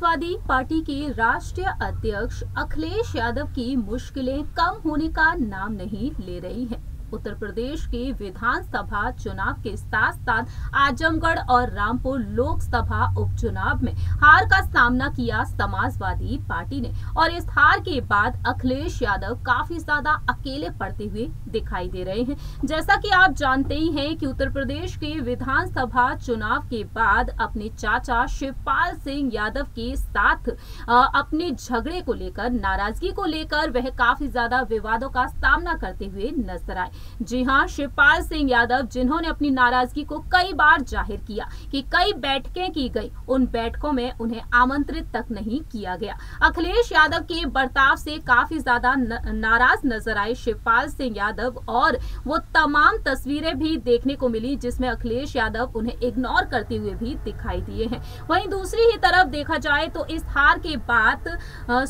Samajwadi party के राष्ट्रीय अध्यक्ष अखिलेश यादव की मुश्किलें कम होने का नाम नहीं ले रही है। उत्तर प्रदेश के विधानसभा चुनाव के साथ साथ आजमगढ़ और रामपुर लोकसभा उपचुनाव में हार का सामना किया समाजवादी पार्टी ने, और इस हार के बाद अखिलेश यादव काफी ज्यादा अकेले पड़ते हुए दिखाई दे रहे हैं। जैसा कि आप जानते ही हैं कि उत्तर प्रदेश के विधानसभा चुनाव के बाद अपने चाचा शिवपाल सिंह यादव के साथ अपने झगड़े को लेकर, नाराजगी को लेकर वह काफी ज्यादा विवादों का सामना करते हुए नजर आए। जी हां, शिवपाल सिंह यादव जिन्होंने अपनी नाराजगी को कई बार जाहिर किया कि कई बैठकें की गई, उन बैठकों में उन्हें आमंत्रित तक नहीं किया गया। अखिलेश यादव के बर्ताव से काफी ज्यादा नाराज नजर आए शिवपाल सिंह यादव, और वो तमाम तस्वीरें भी देखने को मिली जिसमें अखिलेश यादव उन्हें इग्नोर करते हुए भी दिखाई दिए हैं। वहीं दूसरी ही तरफ देखा जाए तो इस हार के बाद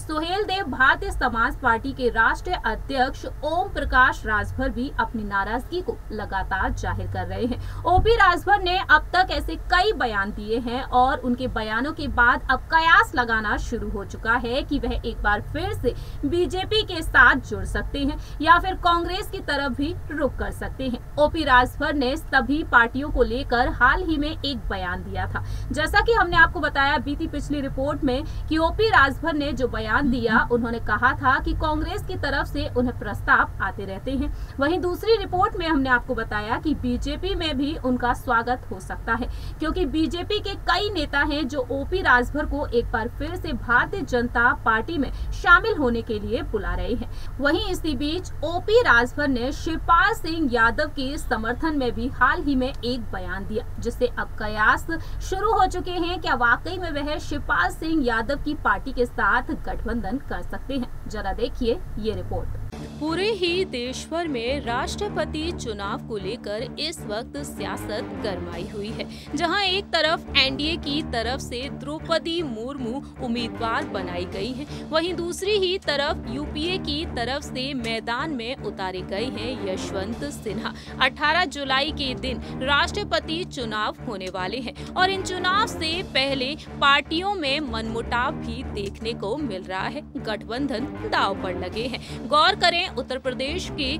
सुहेल देव भारतीय समाज पार्टी के राष्ट्रीय अध्यक्ष ओम प्रकाश राजभर अपनी नाराजगी को लगातार जाहिर कर रहे हैं। ओ पी राजभर ने अब तक ऐसे कई बयान दिए हैं और उनके बयानों के बाद अब कयास लगाना शुरू हो चुका है कि वह एक बार फिर से बीजेपी के साथ जुड़ सकते हैं या फिर कांग्रेस की तरफ भी रुख कर सकते हैं। ओ पी राजभर ने सभी पार्टियों को लेकर हाल ही में एक बयान दिया था। जैसा कि हमने आपको बताया बीती पिछली रिपोर्ट में कि ओ पी राजभर ने जो बयान दिया, उन्होंने कहा था कि कांग्रेस की तरफ से उन्हें प्रस्ताव आते रहते हैं। वहीं दूसरी रिपोर्ट में हमने आपको बताया कि बीजेपी में भी उनका स्वागत हो सकता है, क्योंकि बीजेपी के कई नेता हैं जो ओपी राजभर को एक बार फिर से भारतीय जनता पार्टी में शामिल होने के लिए बुला रहे हैं। वहीं इसी बीच ओपी राजभर ने शिवपाल सिंह यादव के समर्थन में भी हाल ही में एक बयान दिया, जिससे अब कयास शुरू हो चुके हैं क्या वाकई में वह शिवपाल सिंह यादव की पार्टी के साथ गठबंधन कर सकते हैं। जरा देखिए ये रिपोर्ट। पूरे ही देश भर में राष्ट्रपति चुनाव को लेकर इस वक्त सियासत गरमाई हुई है, जहां एक तरफ एनडीए की तरफ से द्रौपदी मुर्मू उम्मीदवार बनाई गई है, वहीं दूसरी ही तरफ यूपीए की तरफ से मैदान में उतारे गए हैं यशवंत सिन्हा। 18 जुलाई के दिन राष्ट्रपति चुनाव होने वाले हैं और इन चुनाव से पहले पार्टियों में मनमुटाव भी देखने को मिल रहा है। गठबंधन दांव पर लगे हैं। गौर करें उत्तर प्रदेश के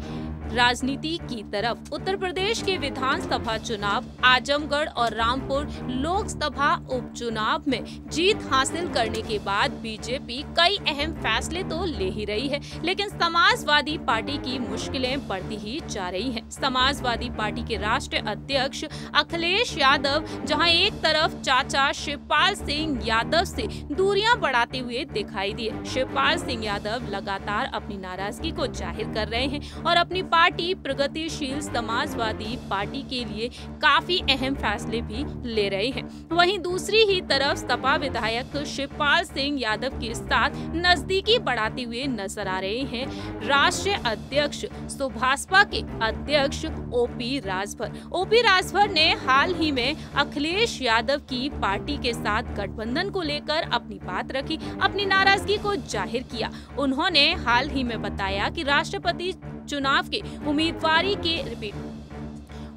राजनीति की तरफ। उत्तर प्रदेश के विधानसभा चुनाव, आजमगढ़ और रामपुर लोकसभा उपचुनाव में जीत हासिल करने के बाद बीजेपी कई अहम फैसले तो ले ही रही है, लेकिन समाजवादी पार्टी की मुश्किलें बढ़ती ही जा रही हैं। समाजवादी पार्टी के राष्ट्रीय अध्यक्ष अखिलेश यादव जहां एक तरफ चाचा शिवपाल सिंह यादव से दूरियां बढ़ाते हुए दिखाई दिए। शिवपाल सिंह यादव लगातार अपनी नाराजगी को जाहिर कर रहे हैं और अपनी पार्टी प्रगतिशील समाजवादी पार्टी के लिए काफी अहम फैसले भी ले रहे हैं। वहीं दूसरी ही तरफ सपा विधायक शिवपाल सिंह यादव के साथ नजदीकी बढ़ाते हुए नजर आ रहे हैं राष्ट्रीय अध्यक्ष सुभाषपा के अध्यक्ष ओपी राजभर। ओपी राजभर ने हाल ही में अखिलेश यादव की पार्टी के साथ गठबंधन को लेकर अपनी बात रखी, अपनी नाराजगी को जाहिर किया। उन्होंने हाल ही में बताया कि राष्ट्रपति चुनाव के उम्मीदवारी के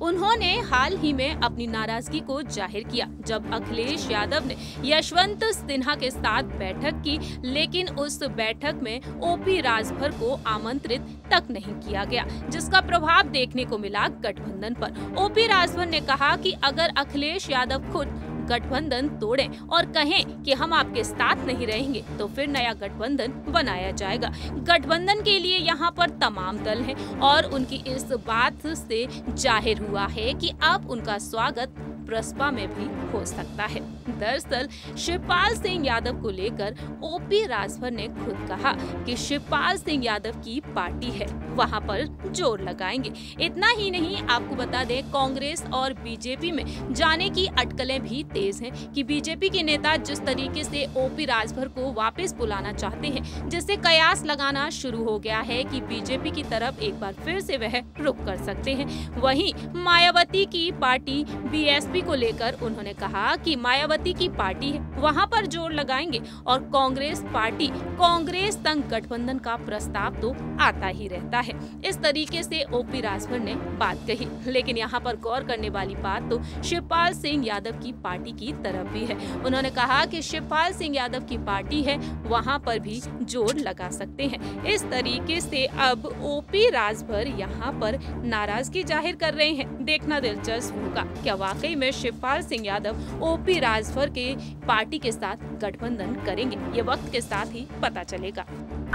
उन्होंने हाल ही में अपनी नाराजगी को जाहिर किया जब अखिलेश यादव ने यशवंत सिन्हा के साथ बैठक की, लेकिन उस बैठक में ओपी राजभर को आमंत्रित तक नहीं किया गया, जिसका प्रभाव देखने को मिला गठबंधन पर। ओपी राजभर ने कहा कि अगर अखिलेश यादव खुद गठबंधन तोड़े और कहें कि हम आपके साथ नहीं रहेंगे तो फिर नया गठबंधन बनाया जाएगा। गठबंधन के लिए यहाँ पर तमाम दल हैं और उनकी इस बात से जाहिर हुआ है कि अब उनका स्वागत प्रसपा में भी हो सकता है। दरअसल शिवपाल सिंह यादव को लेकर ओपी राजभर ने खुद कहा कि शिवपाल सिंह यादव की पार्टी है, वहां पर जोर लगाएंगे। इतना ही नहीं, आपको बता दें कांग्रेस और बीजेपी में जाने की अटकलें भी तेज हैं कि बीजेपी के नेता जिस तरीके से ओपी राजभर को वापस बुलाना चाहते हैं, जिससे कयास लगाना शुरू हो गया है कि बीजेपी की तरफ एक बार फिर से वह रुख कर सकते हैं। वहीं मायावती की पार्टी BS बीजेपी को लेकर उन्होंने कहा कि मायावती की पार्टी है, वहां पर जोर लगाएंगे और कांग्रेस संग गठबंधन का प्रस्ताव तो आता ही रहता है। इस तरीके से ओ पी राजभर ने बात कही। लेकिन यहाँ पर गौर करने वाली बात तो शिवपाल सिंह यादव की पार्टी की तरफ भी है। उन्होंने कहा कि शिवपाल सिंह यादव की पार्टी है, वहाँ पर भी जोर लगा सकते हैं। इस तरीके से अब ओ पी राजभर यहाँ पर नाराजगी जाहिर कर रहे हैं। देखना दिलचस्प होगा क्या वाकई में शिवपाल सिंह यादव ओ पी राजभर के पार्टी के साथ गठबंधन करेंगे, ये वक्त के साथ ही पता चलेगा।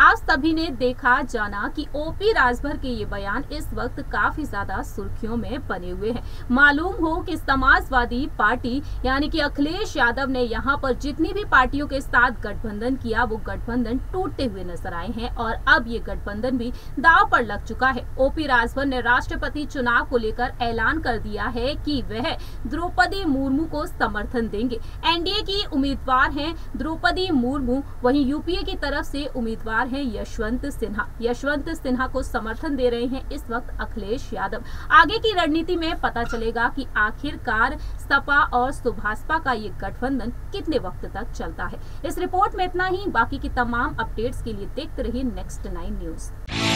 आप सभी ने देखा जाना कि ओ पी राजभर के ये बयान इस वक्त काफी ज्यादा सुर्खियों में बने हुए हैं। मालूम हो कि समाजवादी पार्टी यानी कि अखिलेश यादव ने यहाँ पर जितनी भी पार्टियों के साथ गठबंधन किया वो गठबंधन टूटते हुए नजर आए हैं और अब ये गठबंधन भी दांव पर लग चुका है। ओ पी राजभर ने राष्ट्रपति चुनाव को लेकर ऐलान कर दिया है कि वह द्रौपदी मुर्मू को समर्थन देंगे। एनडीए की उम्मीदवार है द्रौपदी मुर्मू, वहीं यूपीए की तरफ से उम्मीदवार है यशवंत सिन्हा को समर्थन दे रहे हैं इस वक्त अखिलेश यादव। आगे की रणनीति में पता चलेगा कि आखिरकार सपा और सुभाषपा का ये गठबंधन कितने वक्त तक चलता है। इस रिपोर्ट में इतना ही। बाकी की तमाम अपडेट्स के लिए देखते रहिए नेक्स्ट 9 न्यूज।